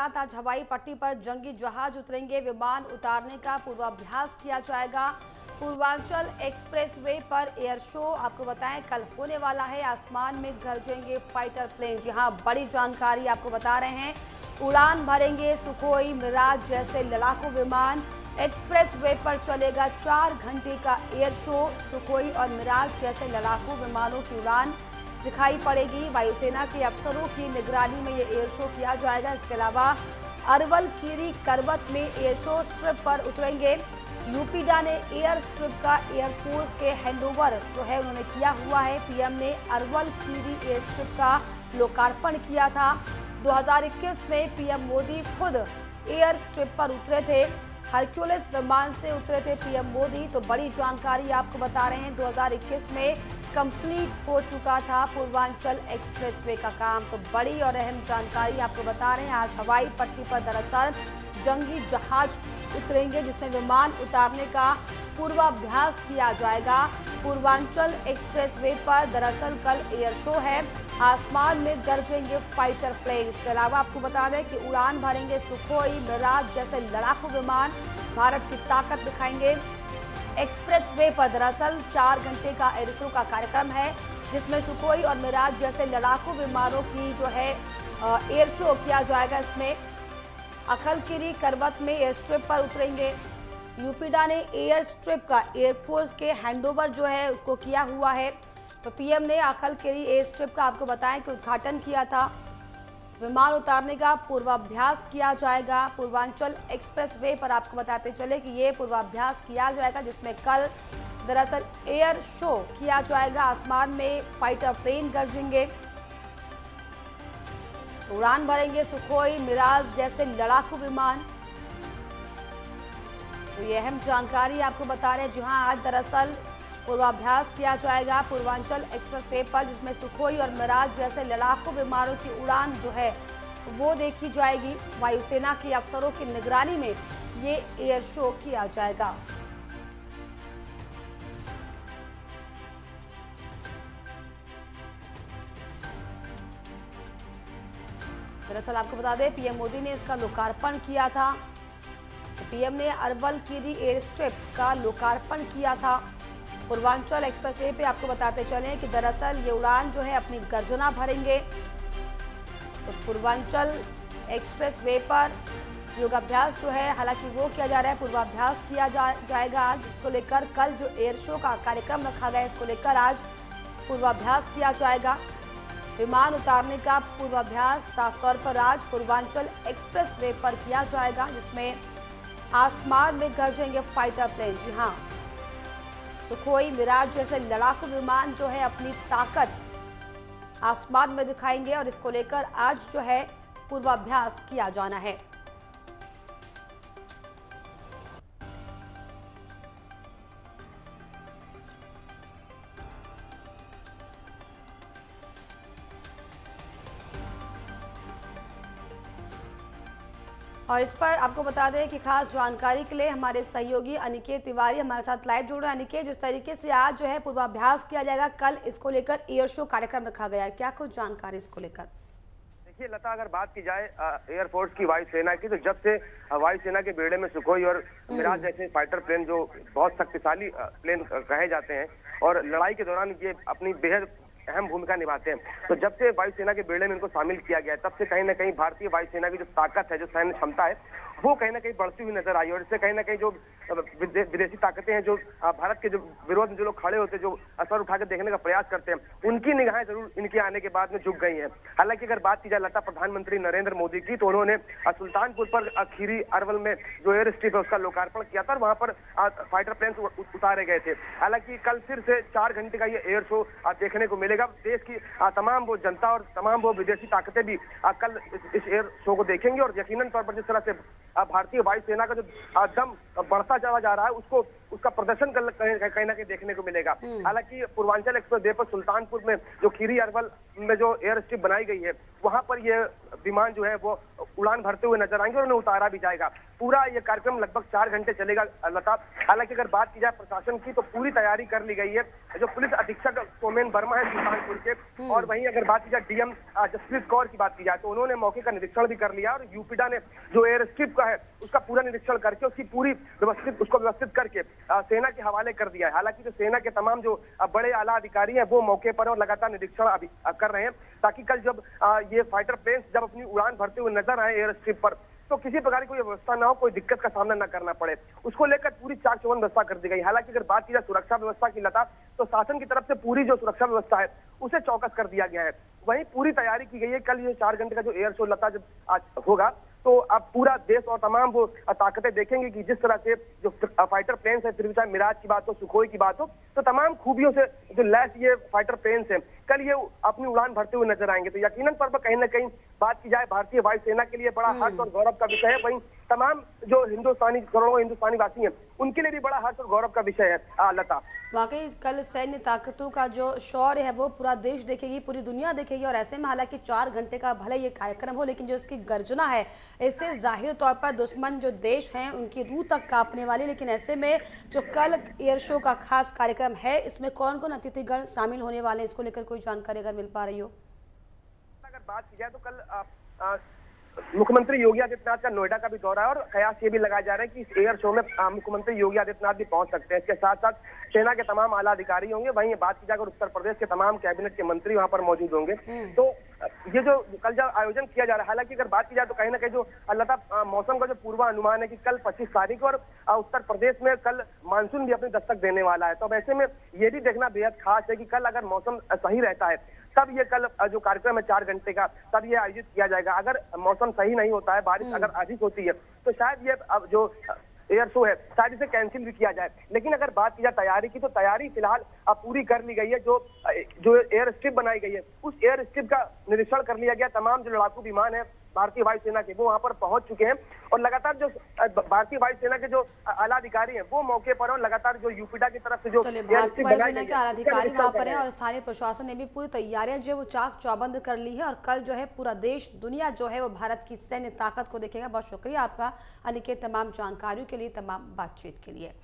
साथ आज हवाई पट्टी पर जंगी जहाज उतरेंगे, विमान उतारने का पूर्वाभ्यास किया जाएगा। पूर्वांचल एक्सप्रेसवे पर एयर शो आपको बताएं कल होने वाला है। आसमान में गरजेंगे फाइटर प्लेन। जी हां, बड़ी जानकारी आपको बता रहे हैं। उड़ान भरेंगे सुखोई, मिराज जैसे लड़ाकू विमान। एक्सप्रेसवे पर चलेगा 4 घंटे का एयर शो। सुखोई और मिराज जैसे लड़ाकू विमानों की उड़ान दिखाई पड़ेगी। वायुसेना के अफसरों की निगरानी में ये एयर शो किया जाएगा। इसके अलावा अरवल कीरी करवत में एयर शो स्ट्रिप पर उतरेंगे। यूपीडा ने एयर स्ट्रिप का एयरफोर्स के हैंडओवर जो है उन्होंने किया हुआ है। पीएम ने अरवल कीरी एयर स्ट्रिप का लोकार्पण किया था। 2021 में पीएम मोदी खुद एयर स्ट्रिप पर उतरे थे। हरक्यूलिस विमान से उतरे थे पीएम मोदी। तो बड़ी जानकारी आपको बता रहे हैं, 2021 में कंप्लीट हो चुका था पूर्वांचल एक्सप्रेसवे का काम। तो बड़ी और अहम जानकारी आपको बता रहे हैं, आज हवाई पट्टी पर दरअसल जंगी जहाज उतरेंगे जिसमें विमान उतारने का पूर्वाभ्यास किया जाएगा। पूर्वांचल एक्सप्रेसवे पर दरअसल कल एयर शो है। आसमान में गरजेंगे फाइटर प्लेन। इसके अलावा आपको बता दें कि उड़ान भरेंगे सुखोई, मिराज जैसे लड़ाकू विमान। भारत की ताकत दिखाएंगे। एक्सप्रेसवे पर दरअसल 4 घंटे का एयर शो का कार्यक्रम है, जिसमें सुखोई और मिराज जैसे लड़ाकू विमानों की जो है एयर शो किया जाएगा। इसमें अखलकिरी करवत में एयर स्ट्रिप पर उतरेंगे। यूपीडा ने एयर स्ट्रिप का एयरफोर्स के हैंडओवर जो है उसको किया हुआ है। तो पीएम ने अखलकिरी एयर स्ट्रिप का आपको बताएं कि उद्घाटन किया था। विमान उतारने का पूर्वाभ्यास किया जाएगा। पूर्वांचल एक्सप्रेसवे पर आपको बताते चले कि ये पूर्वाभ्यास किया जाएगा, जिसमें कल दरअसल एयर शो किया जाएगा। आसमान में फाइटर प्लेन गरजेंगे। उड़ान भरेंगे सुखोई, मिराज जैसे लड़ाकू विमान। तो ये अहम जानकारी आपको बता रहे हैं। जहां आज दरअसल पूर्वाभ्यास किया जाएगा पूर्वांचल एक्सप्रेसवे पर, जिसमें सुखोई और मिराज जैसे लड़ाकू विमानों की उड़ान जो है वो देखी जाएगी। वायुसेना के अफसरों की निगरानी में ये एयर शो किया जाएगा। दरअसल आपको बता दें, पीएम मोदी ने इसका लोकार्पण किया था। पीएम ने अरवल कीरी एयर स्ट्रिप का लोकार्पण किया था। पूर्वांचल एक्सप्रेसवे पे आपको बताते चले कि दरअसल ये उड़ान जो है अपनी गर्जना भरेंगे। तो पूर्वांचल एक्सप्रेसवे पर योगाभ्यास जो है हालांकि वो किया जा रहा है, पूर्वाभ्यास किया जाएगा, जिसको लेकर कल जो एयर शो का कार्यक्रम रखा गया इसको लेकर आज पूर्वाभ्यास किया जाएगा। विमान उतारने का पूर्वाभ्यास साफ तौर पर आज पूर्वांचल एक्सप्रेसवे पर किया जाएगा, जिसमें आसमान में गरजेंगे फाइटर प्लेन। जी हाँ, सुखोई, मिराज जैसे लड़ाकू विमान जो है अपनी ताकत आसमान में दिखाएंगे और इसको लेकर आज जो है पूर्वाभ्यास किया जाना है। और इस पर आपको बता दें कि खास जानकारी के लिए हमारे सहयोगी अनिकेत तिवारी हमारे साथ लाइव जुड़ रहे हैं। अनिकेत, जिस तरीके से आज जो है पूर्वाभ्यास किया जाएगा, कल इसको लेकर एयर शो कार्यक्रम रखा गया है, क्या कुछ जानकारी इसको लेकर? देखिए लता, अगर बात की जाए एयरफोर्स की, वायुसेना की, तो जब से वायुसेना के बेड़े में सुखोई और मिराज जैसे फाइटर प्लेन जो बहुत शक्तिशाली प्लेन कहे जाते हैं और लड़ाई के दौरान ये अपनी बेहद अहम भूमिका निभाते हैं, तो जब से वायुसेना के बेड़े में इनको शामिल किया गया है तब से कहीं ना कहीं भारतीय वायुसेना की जो ताकत है, जो सैन्य क्षमता है, वो कहीं ना कहीं बढ़ती हुई नजर आई और इससे कहीं ना कहीं जो विदेशी ताकतें हैं, जो भारत के जो विरोध में जो लोग खड़े होते हैं, जो असर उठाकर देखने का प्रयास करते हैं, उनकी निगाहें जरूर इनके आने के बाद में झुक गई हैं। हालांकि अगर बात की जाए लता प्रधानमंत्री नरेंद्र मोदी की, तो उन्होंने सुल्तानपुर पर खीरी अरवल में जो एयर स्ट्रिप है उसका लोकार्पण किया था और वहां पर फाइटर प्लेन उतारे गए थे। हालांकि कल फिर से 4 घंटे का ये एयर शो देखने को मिलेगा। देश की तमाम वो जनता और तमाम वो विदेशी ताकतें भी कल इस एयर शो को देखेंगे और यकीनन तौर पर जिस तरह से भारतीय वायुसेना का जो दम बढ़ता चला जा रहा है उसको उसका प्रदर्शन कहीं ना कहीं देखने को मिलेगा। हालांकि पूर्वांचल एक्सप्रेसवे पर सुल्तानपुर में जो खीरी अरवल में जो एयर स्ट्रिप बनाई गई है वहां पर ये विमान जो है वो उड़ान भरते हुए नजर आएंगे और उन्हें उतारा भी जाएगा। पूरा ये कार्यक्रम लगभग 4 घंटे चलेगा लता। हालांकि अगर बात की जाए प्रशासन की तो पूरी तैयारी कर ली गई है। जो पुलिस अधीक्षक सोमेन वर्मा है सुल्तानपुर के, और वहीं अगर बात की जाए डीएम जसप्रीत कौर की बात की जाए तो उन्होंने मौके का निरीक्षण भी कर लिया और यूपीडा ने जो एयर स्ट्रिप का है उसका पूरा निरीक्षण करके उसकी पूरी व्यवस्थित करके सेना के हवाले कर दिया है। हालांकि जो सेना के तमाम जो बड़े आला अधिकारी हैं वो मौके पर और लगातार निरीक्षण अभी कर रहे हैं ताकि कल जब ये फाइटर प्लेन जब अपनी उड़ान भरते हुए नजर आए एयर स्ट्रिप पर तो किसी प्रकार की कोई व्यवस्था ना हो, कोई दिक्कत का सामना ना करना पड़े, उसको लेकर पूरी चाक चौबंद व्यवस्था कर दी गई। हालांकि अगर बात की जाए सुरक्षा व्यवस्था की लता तो शासन की तरफ से पूरी जो सुरक्षा व्यवस्था है उसे चौकस कर दिया गया है। वहीं पूरी तैयारी की गई है। कल ये 4 घंटे का जो एयर शो लता जब आज होगा तो अब पूरा देश और तमाम वो ताकतें देखेंगे कि जिस तरह से जो फाइटर प्लेन है, फिर चाहे मिराज की बात हो, सुखोई की बात हो, तो तमाम खूबियों से जो लैस ये फाइटर प्लेन है कल ये अपनी उड़ान भरते हुए नजर आएंगे। तो यकीनन पर कहीं ना कहीं बात की जाए भारतीय वायुसेना के लिए बड़ा हर्ष और गौरव का विषय है। वहीं तमाम जो हिंदुस्तानी करोड़ों हिंदुस्तानी वासी हैं उनके लिए भी बड़ा हर्ष और गौरव का विषय है लता। वाकई कल सैन्य ताकतों का जो शौर्य है वो पूरा देश देखेगी, पूरी दुनिया देखेगी। और ऐसे में हालांकि 4 घंटे का भले ये कार्यक्रम हो लेकिन जो इसकी गर्जना है इससे जाहिर तौर पर दुश्मन जो देश हैं उनकी रूह तक कांपने वाली। लेकिन ऐसे में जो कल एयर शो का खास कार्यक्रम है इसमें कौन कौन अतिथिगण शामिल होने वाले हैं इसको लेकर कोई जानकारी अगर मिल पा रही हो? अगर बात की जाए तो कल मुख्यमंत्री योगी आदित्यनाथ का नोएडा का भी दौरा है और कयास ये भी लगाया जा रहा है कि इस एयर शो में मुख्यमंत्री योगी आदित्यनाथ भी पहुंच सकते हैं। इसके साथ साथ सेना के तमाम आला अधिकारी होंगे। वहीं बात की जाकर उत्तर प्रदेश के तमाम कैबिनेट के मंत्री वहां पर मौजूद होंगे। तो ये जो कल जब आयोजन किया जा रहा है, हालांकि अगर बात की जाए तो कहीं ना कहीं जो लता मौसम का जो पूर्वानुमान है कि कल 25 तारीख को और उत्तर प्रदेश में कल मानसून भी अपनी दस्तक देने वाला है। तो अब ऐसे में ये भी देखना बेहद खास है कि कल अगर मौसम सही रहता है तब ये कल जो कार्यक्रम है 4 घंटे का तब ये आयोजित किया जाएगा। अगर मौसम सही नहीं होता है, बारिश अगर अधिक होती है तो शायद ये अब जो एयर शो है शायद इसे कैंसिल भी किया जाए। लेकिन अगर बात की जाए तैयारी की तो तैयारी फिलहाल अब पूरी कर ली गई है। जो एयर स्ट्रिप बनाई गई है उस एयर स्ट्रिप का निरीक्षण कर लिया गया। तमाम जो लड़ाकू विमान है भारतीय वायुसेना के वो वहां पर पहुंच चुके हैं और लगातार जो भारतीय वायुसेना के जो आला अधिकारी हैं वो मौके पर और लगातार जो यूपीडा की तरफ से जो भारतीय वायुसेना के आला अधिकारी वहां पर हैं और स्थानीय प्रशासन ने भी पूरी तैयारियां जो है वो चाक चौबंद कर ली है। और कल जो है पूरा देश दुनिया जो है वो भारत की सैन्य ताकत को देखेगा। बहुत शुक्रिया आपका अनिकेत तमाम जानकारियों के लिए, तमाम बातचीत के लिए।